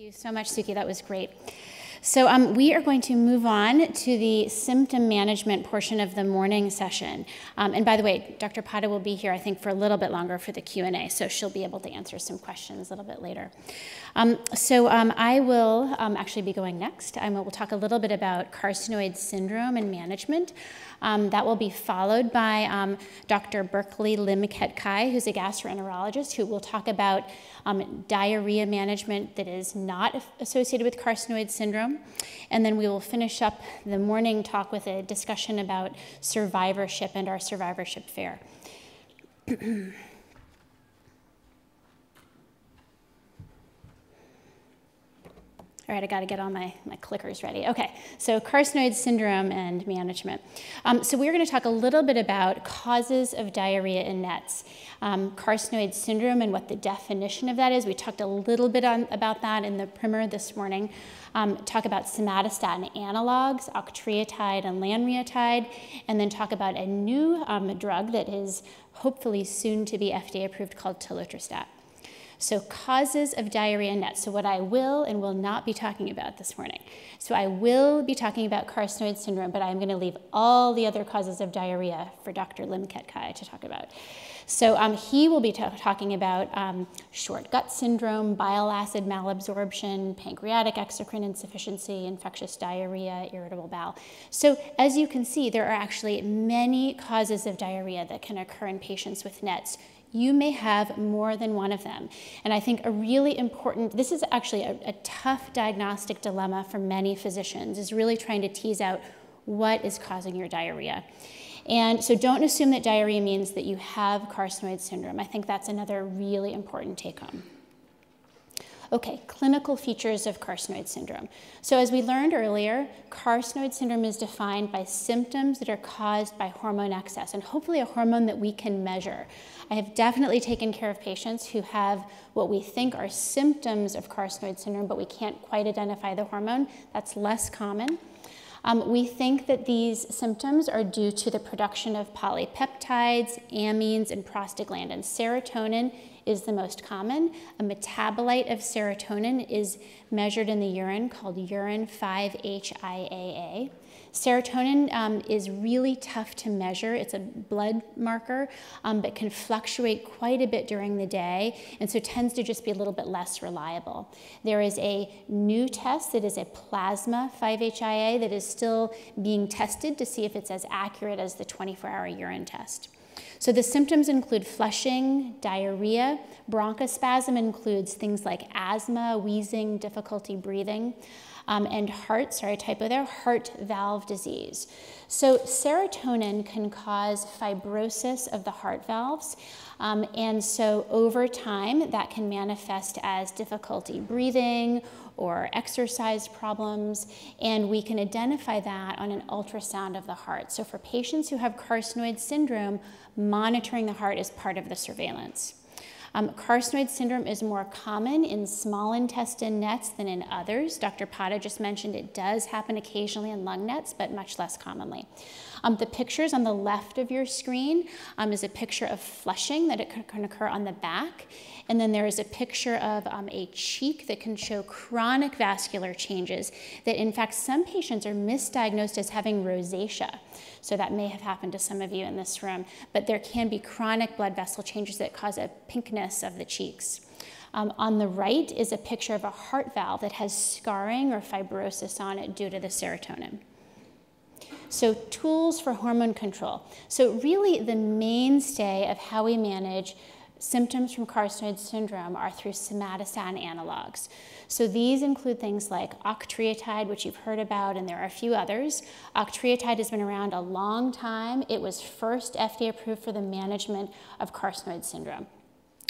you so much, Suki. That was great. So we are going to move on to the symptom management portion of the morning session. And by the way, Dr. Padda will be here, I think, for a little bit longer for the Q&A, so she'll be able to answer some questions a little bit later. I will actually be going next. We'll talk a little bit about carcinoid syndrome and management. That will be followed by Dr. Berkeley Limketkai, who's a gastroenterologist, who will talk about diarrhea management that is not associated with carcinoid syndrome. And then we will finish up the morning talk with a discussion about survivorship and our survivorship fair. All right, I got to get all my clickers ready. Okay, so carcinoid syndrome and management. So we're going to talk a little bit about causes of diarrhea in NETs, carcinoid syndrome and what the definition of that is. We talked a little bit about that in the primer this morning. Talk about somatostatin analogs, octreotide and lanreotide, and then talk about a new drug that is hopefully soon to be FDA approved called telotristat. So causes of diarrhea in NETs. So what I will and will not be talking about this morning. So I will be talking about carcinoid syndrome, but I'm going to leave all the other causes of diarrhea for Dr. Limketkai to talk about. So he will be talking about short gut syndrome, bile acid malabsorption, pancreatic exocrine insufficiency, infectious diarrhea, irritable bowel. So as you can see, there are actually many causes of diarrhea that can occur in patients with NETs. You may have more than one of them. And I think a really important, this is actually a tough diagnostic dilemma for many physicians, is really trying to tease out what is causing your diarrhea. And so don't assume that diarrhea means that you have carcinoid syndrome. I think that's another really important take home. Okay, clinical features of carcinoid syndrome. So as we learned earlier, carcinoid syndrome is defined by symptoms that are caused by hormone excess, and hopefully a hormone that we can measure. I have definitely taken care of patients who have what we think are symptoms of carcinoid syndrome, but we can't quite identify the hormone. That's less common. We think that these symptoms are due to the production of polypeptides, amines, and prostaglandins. Serotonin is the most common. A metabolite of serotonin is measured in the urine called urine 5-H-I-A-A. Serotonin is really tough to measure. It's a blood marker, but can fluctuate quite a bit during the day, and so tends to just be a little bit less reliable. There is a new test that is a plasma 5-H-I-A that is still being tested to see if it's as accurate as the 24-hour urine test. So the symptoms include flushing, diarrhea. Bronchospasm includes things like asthma, wheezing, difficulty breathing, and heart, sorry, typo there, heart valve disease. So serotonin can cause fibrosis of the heart valves, and so over time that can manifest as difficulty breathing or exercise problems, and we can identify that on an ultrasound of the heart. So for patients who have carcinoid syndrome, monitoring the heart is part of the surveillance. Carcinoid syndrome is more common in small intestine NETs than in others. Dr. Padda just mentioned it does happen occasionally in lung NETs, but much less commonly. The pictures on the left of your screen is a picture of flushing that it can occur on the back. And then there is a picture of a cheek that can show chronic vascular changes that, in fact, some patients are misdiagnosed as having rosacea. So that may have happened to some of you in this room, but there can be chronic blood vessel changes that cause a pinkness of the cheeks. On the right is a picture of a heart valve that has scarring or fibrosis on it due to the serotonin. So tools for hormone control. So really the mainstay of how we manage symptoms from carcinoid syndrome are through somatostatin analogs. So these include things like octreotide, which you've heard about, and there are a few others. Octreotide has been around a long time. It was first FDA approved for the management of carcinoid syndrome.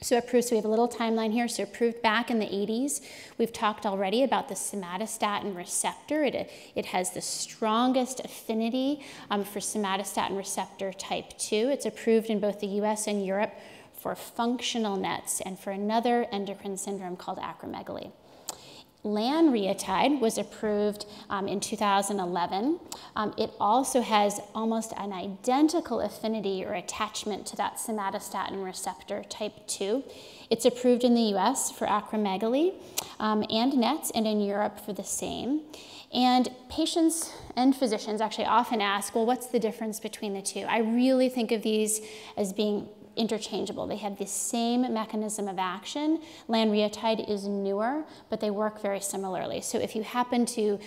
So approved, so we have a little timeline here, so approved back in the 80s. We've talked already about the somatostatin receptor. It has the strongest affinity for somatostatin receptor type 2. It's approved in both the US and Europe for functional NETs and for another endocrine syndrome called acromegaly. Lanreotide was approved in 2011. It also has almost an identical affinity or attachment to that somatostatin receptor type 2. It's approved in the US for acromegaly and NETs, and in Europe for the same. And patients and physicians actually often ask, well, what's the difference between the two? I really think of these as being interchangeable. They have the same mechanism of action. Lanreotide is newer, but they work very similarly. So if you happen to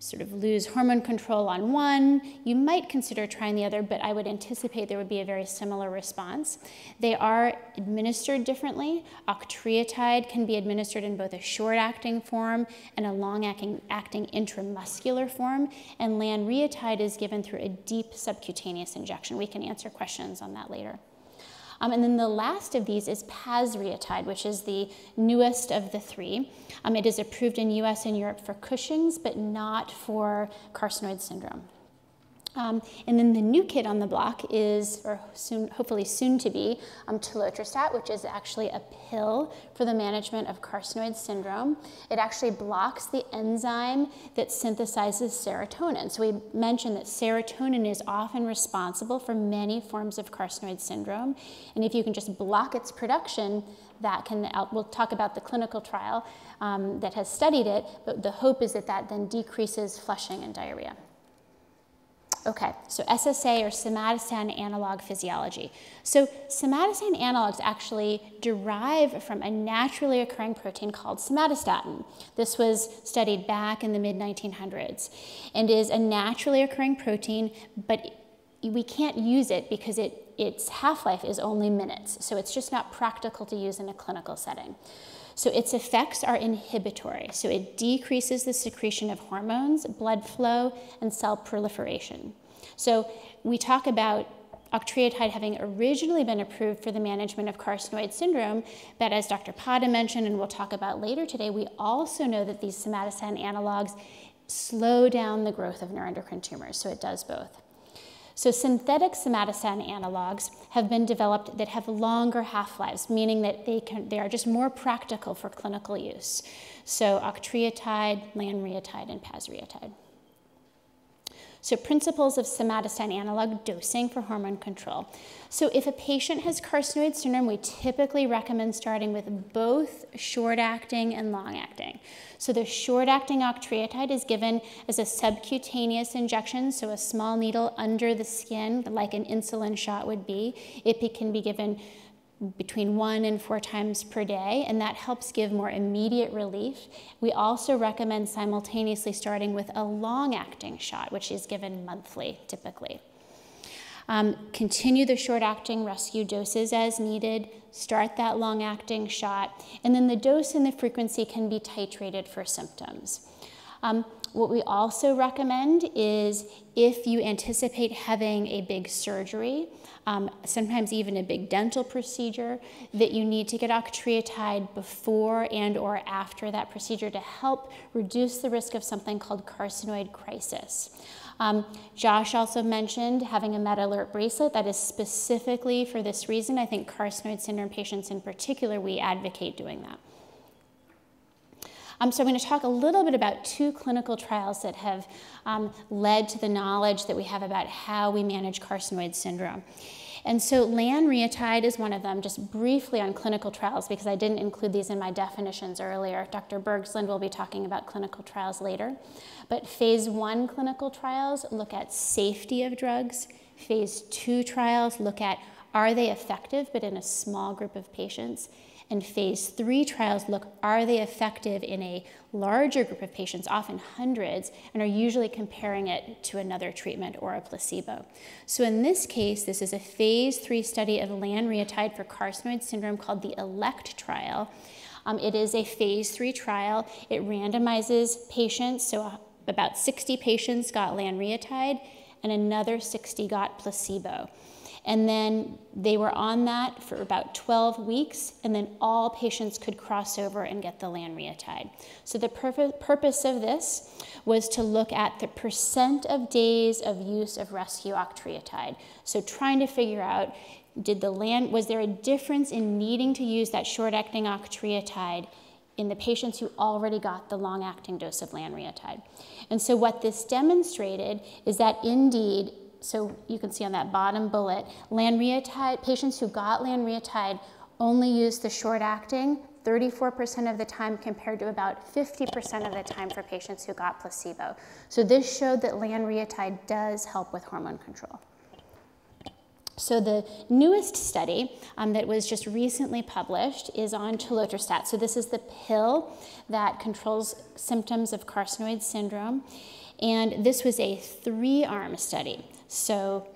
sort of lose hormone control on one, you might consider trying the other, but I would anticipate there would be a very similar response. They are administered differently. Octreotide can be administered in both a short-acting form and a long-acting intramuscular form, and lanreotide is given through a deep subcutaneous injection. We can answer questions on that later. And then the last of these is pasireotide, which is the newest of the three. It is approved in US and Europe for Cushing's, but not for carcinoid syndrome. And then the new kid on the block is, or soon, hopefully soon to be, telotristat, which is actually a pill for the management of carcinoid syndrome. It actually blocks the enzyme that synthesizes serotonin. So we mentioned that serotonin is often responsible for many forms of carcinoid syndrome. And if you can just block its production, that can, we'll talk about the clinical trial that has studied it, but the hope is that that then decreases flushing and diarrhea. Okay, so SSA, or somatostatin analog physiology. So somatostatin analogs actually derive from a naturally occurring protein called somatostatin. This was studied back in the mid-1900s and is a naturally occurring protein, but we can't use it because its half-life is only minutes, so it's just not practical to use in a clinical setting. So its effects are inhibitory, so it decreases the secretion of hormones, blood flow, and cell proliferation. So we talk about octreotide having originally been approved for the management of carcinoid syndrome, but as Dr. Padda mentioned, and we'll talk about later today, we also know that these somatostatin analogs slow down the growth of neuroendocrine tumors, so it does both. So synthetic somatostatin analogs have been developed that have longer half-lives, meaning that they are just more practical for clinical use. So octreotide, lanreotide, and pasireotide. So principles of somatostatin analog dosing for hormone control. So if a patient has carcinoid syndrome, we typically recommend starting with both short-acting and long-acting. So the short-acting octreotide is given as a subcutaneous injection, so a small needle under the skin, like an insulin shot would be. It can be given between 1 and 4 times per day, and that helps give more immediate relief. We also recommend simultaneously starting with a long-acting shot, which is given monthly, typically. Continue the short-acting rescue doses as needed, start that long-acting shot, and then the dose and the frequency can be titrated for symptoms. What we also recommend is if you anticipate having a big surgery, sometimes even a big dental procedure, that you need to get octreotide before and or after that procedure to help reduce the risk of something called carcinoid crisis. Josh also mentioned having a MedAlert bracelet that is specifically for this reason. I think carcinoid syndrome patients in particular, we advocate doing that. So I'm going to talk a little bit about 2 clinical trials that have led to the knowledge that we have about how we manage carcinoid syndrome. And so lanreotide is one of them, just briefly on clinical trials because I didn't include these in my definitions earlier. Dr. Bergsland will be talking about clinical trials later. But phase 1 clinical trials look at safety of drugs. Phase 2 trials look at are they effective but in a small group of patients. And phase 3 trials look, are they effective in a larger group of patients, often hundreds, and are usually comparing it to another treatment or a placebo. So in this case, this is a phase 3 study of lanreotide for carcinoid syndrome called the ELECT trial. It is a phase 3 trial. It randomizes patients, so about 60 patients got lanreotide and another 60 got placebo. And then they were on that for about 12 weeks, and then all patients could cross over and get the lanreotide. So the purpose of this was to look at the percent of days of use of rescue octreotide. So trying to figure out, was there a difference in needing to use that short-acting octreotide in the patients who already got the long-acting dose of lanreotide. And so what this demonstrated is that indeed, so you can see on that bottom bullet, lanreotide, patients who got lanreotide only used the short-acting 34% of the time compared to about 50% of the time for patients who got placebo. So this showed that lanreotide does help with hormone control. So the newest study that was just recently published is on telotristat. So this is the pill that controls symptoms of carcinoid syndrome. And this was a 3-arm study. So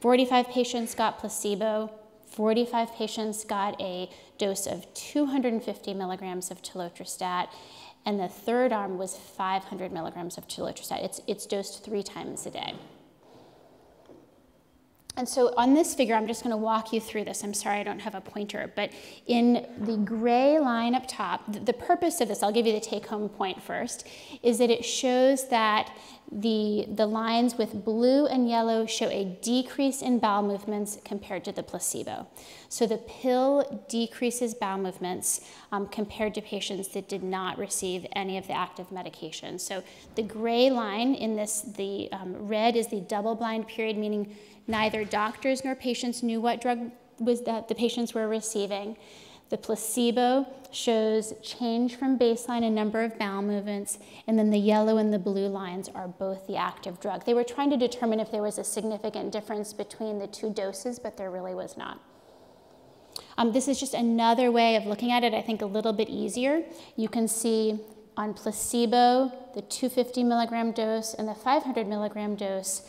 45 patients got placebo, 45 patients got a dose of 250 milligrams of telotristat, and the 3rd arm was 500 milligrams of telotristat. It's dosed 3 times a day. And so on this figure, I'm just going to walk you through this. I'm sorry I don't have a pointer, but in the gray line up top, the purpose of this, I'll give you the take-home point first, is that it shows that the lines with blue and yellow show a decrease in bowel movements compared to the placebo. So the pill decreases bowel movements compared to patients that did not receive any of the active medication. So the gray line in this, the red is the double-blind period, meaning neither doctors nor patients knew what drug was that the patients were receiving. The placebo shows change from baseline in number of bowel movements, and then the yellow and the blue lines are both the active drug. They were trying to determine if there was a significant difference between the 2 doses, but there really was not. This is just another way of looking at it, I think a little bit easier. You can see on placebo, the 250 milligram dose and the 500 milligram dose,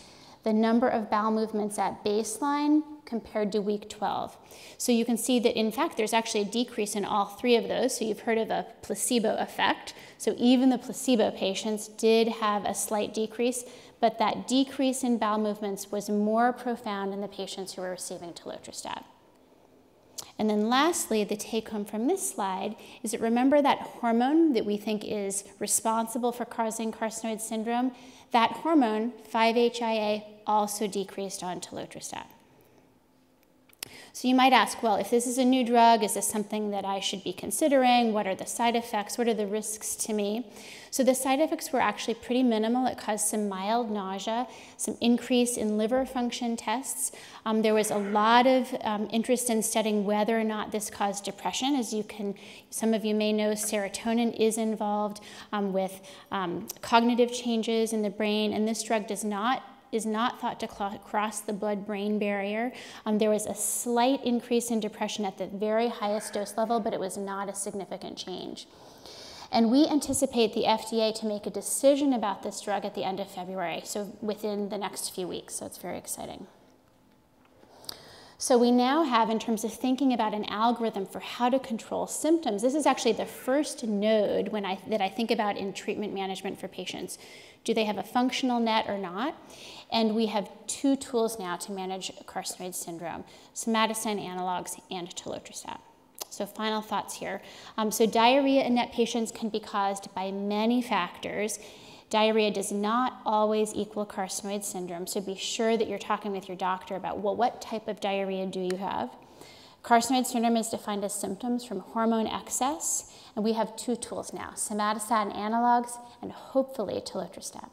the number of bowel movements at baseline compared to week 12. So you can see that in fact there's actually a decrease in all 3 of those. So you've heard of a placebo effect. So even the placebo patients did have a slight decrease, but that decrease in bowel movements was more profound in the patients who were receiving telotristat. And then lastly, the take home from this slide is that remember that hormone that we think is responsible for causing carcinoid syndrome, that hormone, 5-H-I-A, also decreased on telotristat. So you might ask, well, if this is a new drug, is this something that I should be considering? What are the side effects? What are the risks to me? So the side effects were actually pretty minimal. It caused some mild nausea, some increase in liver function tests. There was a lot of interest in studying whether or not this caused depression. As you can, some of you may know, serotonin is involved with cognitive changes in the brain, and this drug is not thought to cross the blood-brain barrier. There was a slight increase in depression at the very highest dose level, but it was not a significant change. And we anticipate the FDA to make a decision about this drug at the end of February, so within the next few weeks, so it's very exciting. So we now have, in terms of thinking about an algorithm for how to control symptoms, this is actually the first node that I think about in treatment management for patients. Do they have a functional NET or not? And we have 2 tools now to manage carcinoid syndrome, somatostatin analogs and telotristat. So final thoughts here. So diarrhea in NET patients can be caused by many factors. Diarrhea does not always equal carcinoid syndrome, so be sure that you're talking with your doctor about, well, what type of diarrhea do you have? Carcinoid syndrome is defined as symptoms from hormone excess, and we have 2 tools now, somatostatin analogs and hopefully telotristat.